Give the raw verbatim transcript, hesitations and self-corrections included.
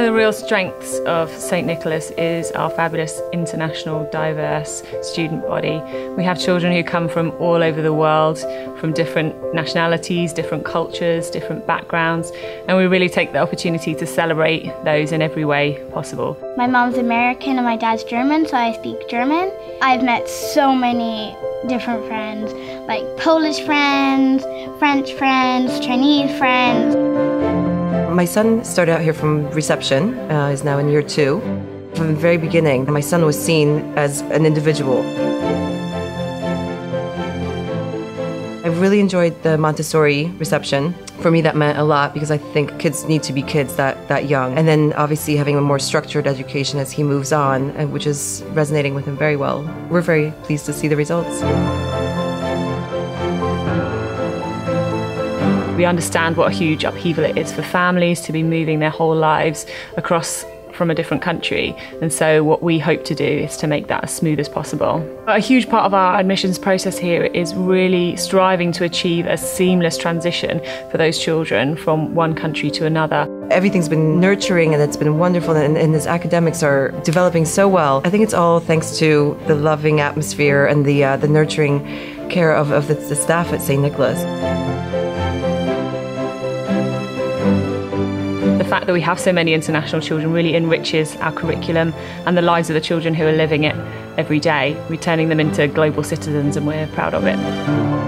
of the real strengths of Saint Nicholas is our fabulous international diverse student body. We have children who come from all over the world, from different nationalities, different cultures, different backgrounds, and we really take the opportunity to celebrate those in every way possible. My mom's American and my dad's German, so I speak German. I've met so many different friends, like Polish friends, French friends, Chinese friends. My son started out here from reception, uh, is now in year two. From the very beginning, my son was seen as an individual. I really enjoyed the Montessori reception. For me, that meant a lot because I think kids need to be kids that, that young. And then obviously having a more structured education as he moves on, which is resonating with him very well. We're very pleased to see the results. We understand what a huge upheaval it is for families to be moving their whole lives across from a different country, and so what we hope to do is to make that as smooth as possible. A huge part of our admissions process here is really striving to achieve a seamless transition for those children from one country to another. Everything's been nurturing and it's been wonderful, and, and his academics are developing so well. I think it's all thanks to the loving atmosphere and the, uh, the nurturing care of, of the, the staff at Saint Nicholas. The fact that we have so many international children really enriches our curriculum and the lives of the children who are living it every day. We're turning them into global citizens, and we're proud of it.